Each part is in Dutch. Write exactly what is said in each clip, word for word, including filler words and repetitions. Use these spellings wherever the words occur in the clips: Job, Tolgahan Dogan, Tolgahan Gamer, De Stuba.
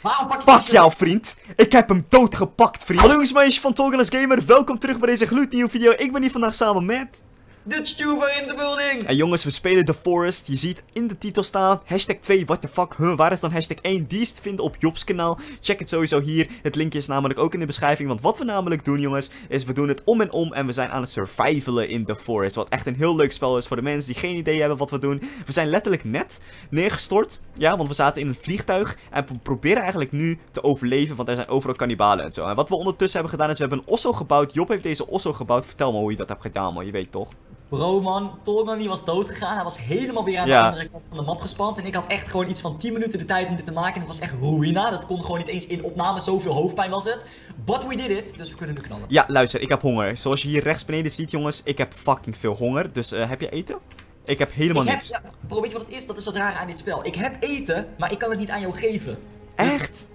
Waarom pak je Pak jou, vriend. Ik heb hem doodgepakt, vriend. Hallo jongens, meisjes van Tolgahan Gamer. Welkom terug bij deze gloednieuwe video. Ik ben hier vandaag samen met... De Stuba in de building. En jongens, we spelen The Forest. Je ziet in de titel staan. Hashtag twee, what the fuck. Huh, waar is dan hashtag één? Die is te vinden op Jobs kanaal. Check het sowieso hier. Het linkje is namelijk ook in de beschrijving. Want wat we namelijk doen, jongens, is we doen het om en om. En we zijn aan het survivalen in The Forest. Wat echt een heel leuk spel is voor de mensen die geen idee hebben wat we doen. We zijn letterlijk net neergestort. Ja, want we zaten in een vliegtuig. En we proberen eigenlijk nu te overleven. Want er zijn overal kannibalen en zo. En wat we ondertussen hebben gedaan is we hebben een osso gebouwd. Job heeft deze osso gebouwd. Vertel me hoe je dat hebt gedaan, man. Je weet toch. Bro man, Tolgahan die was dood gegaan. Hij was helemaal weer aan de ja. andere kant van de map gespant. En ik had echt gewoon iets van tien minuten de tijd om dit te maken. En het was echt ruïna. Dat kon gewoon niet eens in opname. Zoveel hoofdpijn was het. But we did it. Dus we kunnen nu knallen. Ja, luister. Ik heb honger. Zoals je hier rechts beneden ziet, jongens. Ik heb fucking veel honger. Dus uh, heb je eten? Ik heb helemaal ik heb, niks. Ja, bro, weet je wat het is? Dat is wat raar aan dit spel. Ik heb eten, maar ik kan het niet aan jou geven. Dus echt?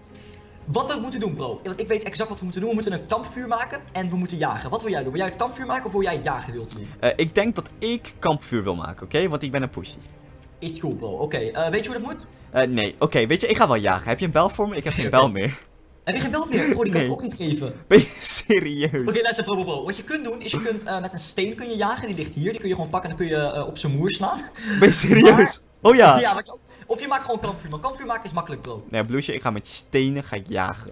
Wat we moeten doen, bro. Want ik weet exact wat we moeten doen. We moeten een kampvuur maken en we moeten jagen. Wat wil jij doen? Wil jij het kampvuur maken of wil jij het jagen wilt doen? Uh, ik denk dat ik kampvuur wil maken, oké? Okay? Want ik ben een pussy. Is goed, bro. Oké. Okay. Uh, weet je hoe dat moet? Uh, nee. Oké, okay, weet je, ik ga wel jagen. Heb je een bel voor me? Ik heb geen bel meer. Heb je geen bel meer? Bro, die kan nee. ik ook niet geven. Ben je serieus? Oké, okay, luister, bro, bro, bro. Wat je kunt doen, is je kunt uh, met een steen kun je jagen. Die ligt hier. Die kun je gewoon pakken en dan kun je uh, op zijn moer slaan. Ben je serieus? Maar... Oh ja. Ja, wat je ook... Of je maakt gewoon kampvuur, man. Kampvuur maken is makkelijk, bro. Nee, bloesje, ik ga met je stenen ga ik jagen.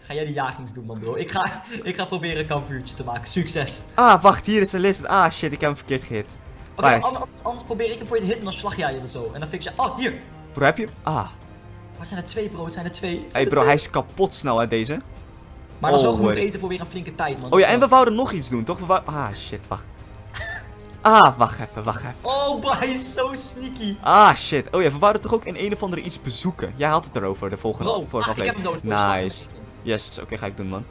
Ga jij die jagings doen, man, bro. Ik ga, ik ga proberen een kampvuurtje te maken. Succes. Ah, wacht, hier is een list. Ah, shit, ik heb hem verkeerd gehit. Oké, okay, anders, anders probeer ik hem voor je te hitten, dan slag jij hem zo. En dan fix je... Oh, hier. Bro, heb je hem? Ah. Wat zijn er twee, bro? Het zijn er twee. Hé, hey, bro, hij is kapot snel, hè, deze. Maar oh, dat is wel genoeg eten voor weer een flinke tijd, man. Oh ja, en we wouden nog iets doen, toch? We wouden... Ah, shit, wacht. Ah, wacht even, wacht even. Oh, bro, hij is zo sneaky. Ah, shit. Oh ja, we wouden toch ook in een of andere iets bezoeken. Jij had het erover, de volgende, bro, vorige ah, aflevering. Ik heb hem dood. Nice. Yes, oké, okay, ga ik doen, man.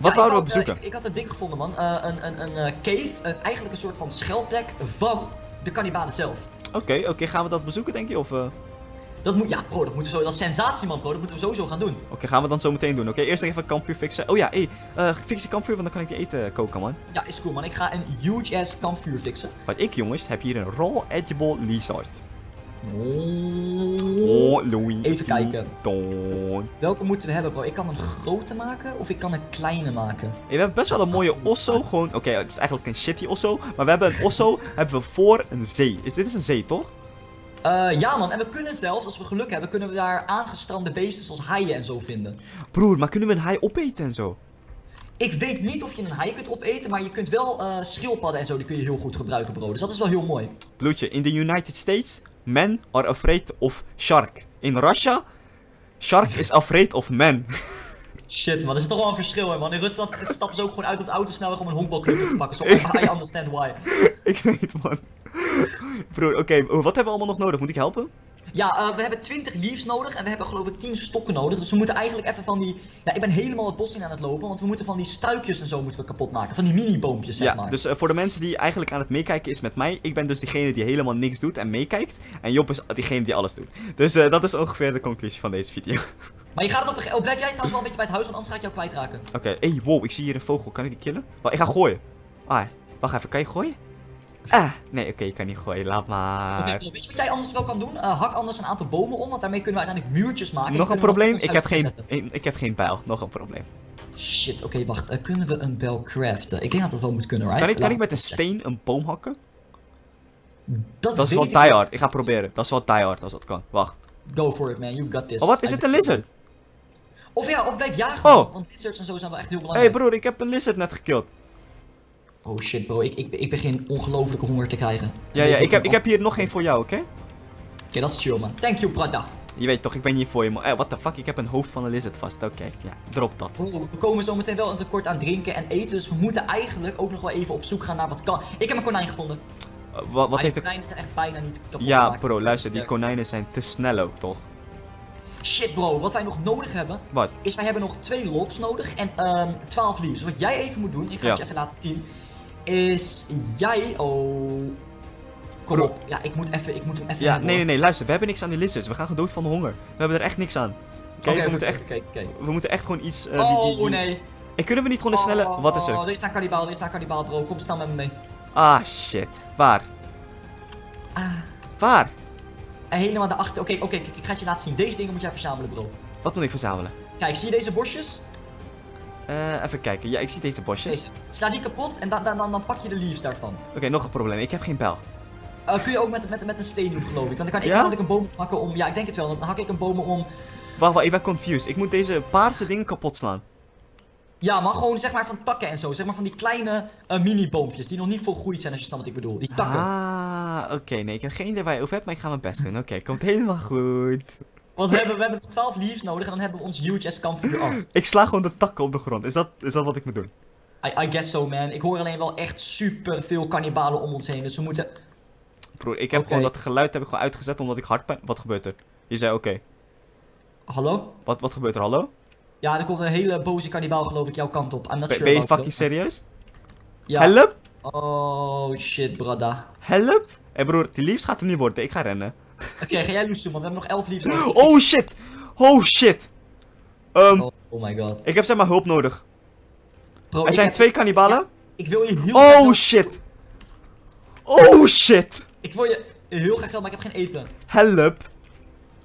Wat ja, wouden we bezoeken? Uh, ik, ik had een ding gevonden, man. Uh, een een, een uh, cave, een, eigenlijk een soort van schuilplek van de kannibalen zelf. Oké, okay, oké, okay, gaan we dat bezoeken, denk je? Of, uh... dat moet, ja, bro, dat, moeten we zo, dat is sensatie, man, bro. Dat moeten we sowieso gaan doen. Oké, okay, gaan we dan zo meteen doen. Oké, okay, eerst even een kampvuur fixen. Oh ja, hé, hey, uh, fix je kampvuur, want dan kan ik die eten koken, man. Ja, is cool, man. Ik ga een huge-ass kampvuur fixen. Wat ik, jongens, heb hier een raw edible lizard. Oh, oh Louis. Even kijken. Don. Welke moeten we hebben, bro? Ik kan een grote maken of ik kan een kleine maken. Hey, we hebben best wel een mooie osso, gewoon... Oké, okay, het is eigenlijk een shitty osso, maar we hebben een osso hebben we voor een zee. Is, dit is een zee, toch? Uh, ja man, en we kunnen zelfs, als we geluk hebben, kunnen we daar aangestrande beesten zoals haaien en zo vinden. Broer, maar kunnen we een haai opeten en zo? Ik weet niet of je een haai kunt opeten, maar je kunt wel uh, schildpadden en zo, die kun je heel goed gebruiken, bro. Dus dat is wel heel mooi. Bloedje, in de United States, men are afraid of shark. In Russia, shark is afraid of men. Shit man, er is toch wel een verschil hè man. In Rusland stappen ze ook gewoon uit op de autosnelweg om een honkbalknuppel te pakken. Zo, I understand why. Ik weet man. Broer, oké, okay, wat hebben we allemaal nog nodig? Moet ik helpen? Ja, uh, we hebben twintig leaves nodig en we hebben geloof ik tien stokken nodig. Dus we moeten eigenlijk even van die... Ja, ik ben helemaal het bos in aan het lopen, want we moeten van die stuikjes en zo moeten we kapot maken. Van die mini-boompjes, zeg ja, maar. Ja, dus uh, voor de mensen die eigenlijk aan het meekijken is met mij, ik ben dus degene die helemaal niks doet en meekijkt. En Job is diegene die alles doet. Dus uh, dat is ongeveer de conclusie van deze video. Maar je gaat het op een gegeven moment... Oh, blijf jij trouwens wel een beetje bij het huis, want anders ga ik jou kwijtraken. Oké, okay. Hey, wow, ik zie hier een vogel. Kan ik die killen? Wacht, ik ga gooien. Ah, wacht even, kan je gooien? Ah, nee, oké, okay, ik kan niet gooien, laat maar. Okay, weet je wat jij anders wel kan doen? Uh, hak anders een aantal bomen om, want daarmee kunnen we uiteindelijk muurtjes maken. Nog een probleem? Ik heb, geen, ik heb geen bijl, nog een probleem. Shit, oké, okay, wacht. Uh, kunnen we een bijl craften? Ik denk dat dat wel moet kunnen, right? Kan ik, kan ik met een steen een boom hakken? Dat, dat is wel diehard, ik ga proberen. Dat is wel diehard als dat kan, wacht. Go for it man, you got this. Oh, wat? Is het een lizard? Of ja, of blijf jagen, oh. Want lizards en zo zijn wel echt heel belangrijk. Hé hey broer, ik heb een lizard net gekild. Oh shit bro, ik, ik, ik begin ongelofelijke honger te krijgen. Ja, ja, ik heb, ik heb hier nog geen voor jou, oké? Okay? Oké, okay, dat is chill man. Thank you, brother. Je weet toch, ik ben hier voor je man. Eh, what the fuck, ik heb een hoofd van een lizard vast. Oké, okay, ja, drop dat. Bro, we komen zo meteen wel een tekort aan drinken en eten, dus we moeten eigenlijk ook nog wel even op zoek gaan naar wat kan. Ik heb een konijn gevonden. Uh, wat wat heeft de konijnen zijn echt bijna niet kapot. Ja maken. Bro, luister, die konijnen zijn te snel ook, toch? Shit bro, wat wij nog nodig hebben, what? Is wij hebben nog twee lots nodig en um, twaalf leaves. Dus wat jij even moet doen, ik ga ja. het je even laten zien. Is jij... Oh... Kom op. Ja, ik moet, even, ik moet hem even... Ja, nee, nee, nee. Luister. We hebben niks aan die lizards. We gaan gedood van de honger. We hebben er echt niks aan. Oké, okay, we, okay, okay, okay, okay. we moeten echt gewoon iets... Uh, oh, die, die, die... nee. En kunnen we niet gewoon een snelle... Oh, wat is er? Oh, dit is een kannibaal. Dit is een kannibaal, bro. Kom snel met me mee. Ah, shit. Waar? Ah. Waar? Helemaal daarachter. Oké, okay, oké. Okay, ik ga het je laten zien. Deze dingen moet jij verzamelen, bro. Wat moet ik verzamelen? Kijk, zie je deze bosjes? Uh, even kijken. Ja, ik zie deze bosjes. Deze. Sla die kapot en da da da dan pak je de leaves daarvan. Oké, okay, nog een probleem. Ik heb geen pijl. Uh, kun je ook met, met, met een steen doen, geloof ik. Want dan kan ik, ja? kan ik een boom hakken om... Ja, ik denk het wel. Dan hak ik een boom om... Wacht, wacht, ik ben confused. Ik moet deze paarse dingen kapot slaan. Ja, maar gewoon zeg maar van takken en zo. Zeg maar van die kleine uh, mini-boompjes die nog niet volgroeid zijn, als je snapt wat ik bedoel. Die takken. Ah, oké. Okay. Nee, ik heb geen idee waar je over hebt, maar ik ga mijn best doen. Oké, okay, komt helemaal goed. Want we hebben, we hebben twaalf leaves nodig en dan hebben we ons huge ass kampvuur af. Ik sla gewoon de takken op de grond. Is dat, is dat wat ik moet doen? I, I guess so, man. Ik hoor alleen wel echt super veel kannibalen om ons heen, dus we moeten... Broer, ik heb okay. gewoon dat geluid heb ik gewoon uitgezet omdat ik hard ben. Wat gebeurt er? Je zei oké. Okay. Hallo? Wat, wat gebeurt er? Hallo? Ja, er komt een hele boze kannibaal, geloof ik, jouw kant op. I'm not ben, sure ben je fucking serieus? Ja. Help! Oh shit, brada. Help! Hé hey, broer, die liefst gaat hem niet worden. Ik ga rennen. Oké, okay, ga jij loes doen, want we hebben nog elf liefst. Oh shit! Oh shit! Um, oh, oh my god. Ik heb zeg maar hulp nodig. Bro, er zijn heb... twee kannibalen. Ja, ik wil je heel Oh graag... shit! Oh shit! Ik wil je heel graag helpen, maar ik heb geen eten. Help!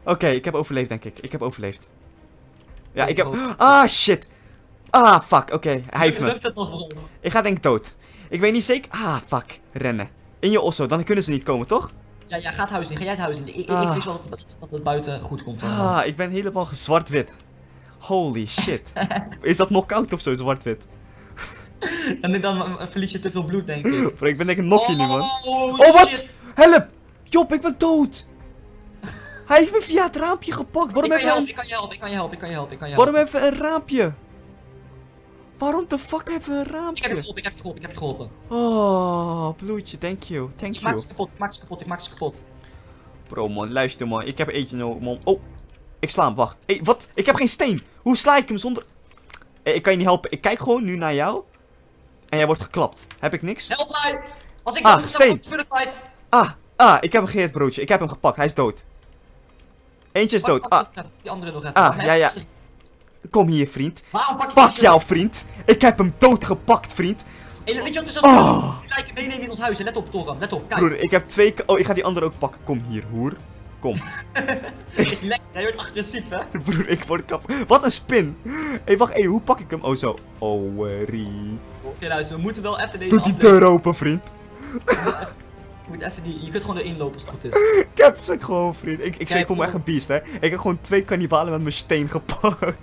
Oké, okay, ik heb overleefd, denk ik. Ik heb overleefd. Ja, ik heb... Ah, shit. Ah, fuck. Oké, okay. Hij heeft me. Ik ga denk ik dood. Ik weet niet zeker... Ah, fuck. Rennen. In je osso, dan kunnen ze niet komen, toch? Ja, ja, ga het huis in. Ga jij het huis in. Ik, ah. ik wist wel dat, dat het buiten goed komt. Hoor. Ah, ik ben helemaal gezwart-wit. Holy shit. Is dat knock-out of zo, zwart-wit? En dan verlies je te veel bloed, denk ik. Bro, ik ben denk ik een nokkie nu, man. Oh, oh wat? Shit. Help! Job, ik ben dood! Hij heeft me via het raampje gepakt. Waarom heb je helpen? Ik kan je helpen, ik kan je helpen, ik kan je helpen, ik kan je helpen. Waarom hebben we een raampje? Waarom de fuck hebben we een raampje? Ik heb je geholpen, ik heb je geholpen, ik heb je geholpen. Oh, bloedje, thank you, thank you. Ik maak ze kapot, ik maak ze kapot, ik maak ze kapot. Bro man, luister man, ik heb eentje nodig man. Oh, ik sla hem, wacht. Hey, wat? Ik heb geen steen. Hoe sla ik hem zonder... Hey, ik kan je niet helpen, ik kijk gewoon nu naar jou. En jij wordt geklapt. Heb ik niks? Help mij! Als ik ah, dood, steen. Voor de fight. Ah, ah, ik heb een geheerd broodje, ik heb hem gepakt, hij is dood. Eentje is dood. Ah, die andere nog even. Ah, ja, ja. Kom hier, vriend. Waarom pak je Pak jou, vriend. Ik heb hem doodgepakt, vriend. Hé, hey, weet je wat we zo lijken meenemen in ons huis? Let op, Torren. Let op, kijk. Broer, ik heb twee... Oh, ik ga die andere ook pakken. Kom hier, hoer. Kom. Het is lekker. Hij wordt agressief, hè? Broer, ik word kap. Wat een spin. Hé, hey, wacht. Hé, hey, hoe pak ik hem? Oh, zo. Oh, rie. Oké, okay, luister. We moeten wel even deze... Doe die deur open, vriend. Ik moet even die... Je kunt gewoon erin lopen als het goed is. Ik heb ze gewoon, vriend. Ik, ik, ik voel me echt een beest, hè. Ik heb gewoon twee kannibalen met mijn steen gepakt.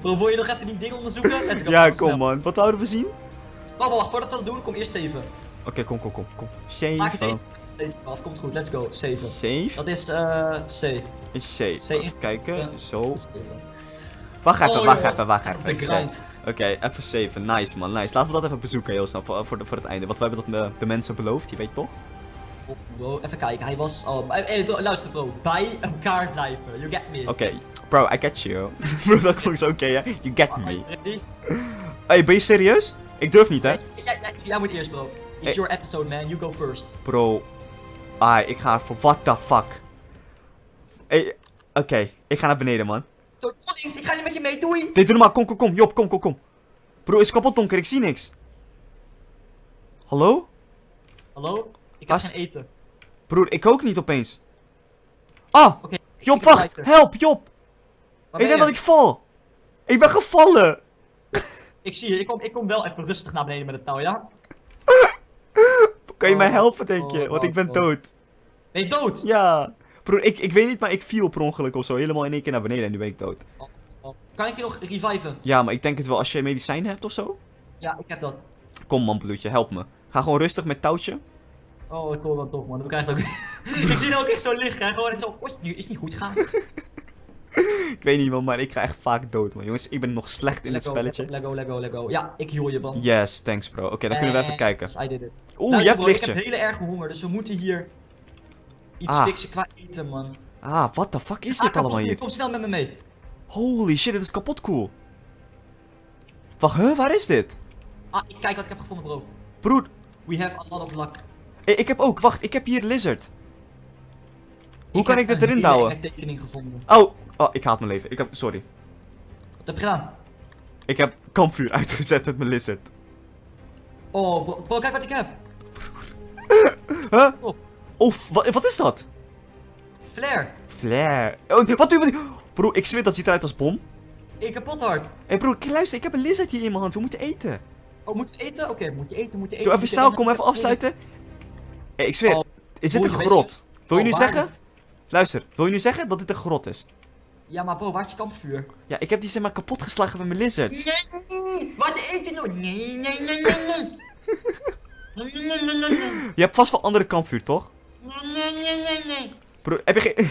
Bro, wil je nog even die dingen onderzoeken? Let's go. Ja, kom snel. Man. Wat houden we zien? Oh, wacht. Voordat we dat doen, kom eerst zeven. Oké, okay, kom, kom, kom. kom. zeven. Maak het eerst zeven af. Komt goed. Let's go. zeven. zeven? Dat is uh, C. Is C. C. Even kijken. Ja. Zo. Wacht even, oh, wacht even, wacht even. Oké, okay, even zeven. Nice, man. Nice. Laten we dat even bezoeken, heel snel. Voor, voor, voor het einde. Want we hebben dat de, de mensen beloofd. Je weet toch? Oh, bro, even kijken, hij was... Oh, hey, luister bro, bij elkaar blijven, you get me. Oké, okay. Bro, I get you. Bro, dat klonk zo oké, hè? You get me. Hey, ben je serieus? Ik durf niet, hè? Jij moet eerst, bro. It's hey. Your episode, man, you go first. Bro, ah, ik ga voor what the fuck. Hey, oké, okay. Ik ga naar beneden, man. Yo, links, ik ga niet met je mee, doei. Nee, doe maar, kom, kom, kom, Job, kom, kom, kom. Bro, is kapot donker, ik zie niks. Hallo? Hallo? Ik heb As... geen eten. Broer, ik ook niet opeens. Ah! Okay, Job, wacht! Help, Job! Ik denk dat ik val! Ik ben gevallen! Ik zie je, ik kom, ik kom wel even rustig naar beneden met het touw, ja? Kan je oh, mij helpen, denk je? Oh, Want oh, ik ben oh. dood. Ben je dood? Ja. Broer, ik, ik weet niet, maar ik viel per ongeluk of zo. Helemaal in één keer naar beneden en nu ben ik dood. Oh, oh. Kan ik je nog reviven? Ja, maar ik denk het wel als je medicijnen hebt of zo. Ja, ik heb dat. Kom man, bloedje, help me. Ga gewoon rustig met touwtje. Oh, het hoor dan toch, man. We krijgen ook... Ik zie het ook echt zo liggen, hè. Gewoon zo... Oh, het is niet goed gaan. Ik weet niet, man, maar ik ga echt vaak dood, man. Jongens, ik ben nog slecht in het spelletje. Lego, Lego, Lego. Ja, ik heal je, man. Yes, thanks, bro. Oké, okay, dan kunnen we even kijken. I did it. Oeh, je hebt lichtje. Ik heb heel erg honger, dus we moeten hier... iets ah. fixen qua eten, man. Ah, what the fuck is ah, dit allemaal hier? Kom snel met me mee. Holy shit, dit is kapot cool. Wacht, huh? Waar is dit? Ah, ik kijk wat ik heb gevonden, bro. Broer. We have a lot of luck. Ik heb ook, wacht, ik heb hier lizard. Hoe ik kan ik dit erin douwen? Ik heb een tekening gevonden. Oh, oh, ik haat mijn leven. Ik heb, sorry. Wat heb je gedaan? Ik heb kampvuur uitgezet met mijn lizard. Oh, bro, bro kijk wat ik heb. Huh? Oh, wat, wat is dat? Flare. Flare. Oh, wat doe je? Broer, ik zweer, dat ziet eruit als bom. Ik heb pothard. Hé hey broer, luister, ik heb een lizard hier in mijn hand. We moeten eten. Oh, moet je eten? Oké, okay, moet je eten, moet je eten. Doe even snel, kom even afsluiten. Hey, ik zweer, oh, is dit een grot? Wil je nu zeggen? Luister, wil je nu zeggen dat dit een grot is? Ja, maar bro, waar is je kampvuur? Ja, ik heb die zeg maar kapot geslagen met mijn lizard. Nee, wat eet je nou? Nee, nee, nee, nee, nee. Nee, nee, nee, nee, nee. Je hebt vast wel andere kampvuur, toch? Nee, nee, nee, nee, nee. Bro, heb je geen...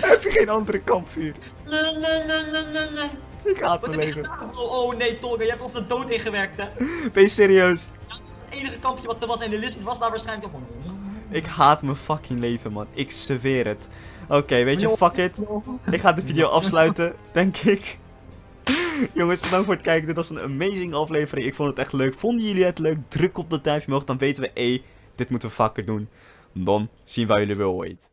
heb je geen andere kampvuur? Nee, nee, nee, nee, nee, nee. Ik haat mijn leven. Wat heb je gedaan, bro? Oh nee, Tolga, je hebt ons de dood ingewerkt, hè? Ben je serieus? Ja, dat is het enige kampje wat er was en de lizard was daar waarschijnlijk gewoon... Ik haat mijn fucking leven, man. Ik zweer het. Oké, okay, weet je, fuck it. Ik ga de video afsluiten, denk ik. Jongens, bedankt voor het kijken. Dit was een amazing aflevering. Ik vond het echt leuk. Vonden jullie het leuk? Druk op dat duimpje omhoog. Dan weten we, hé, dit moeten we vaker doen. Dan zien wij jullie wel ooit.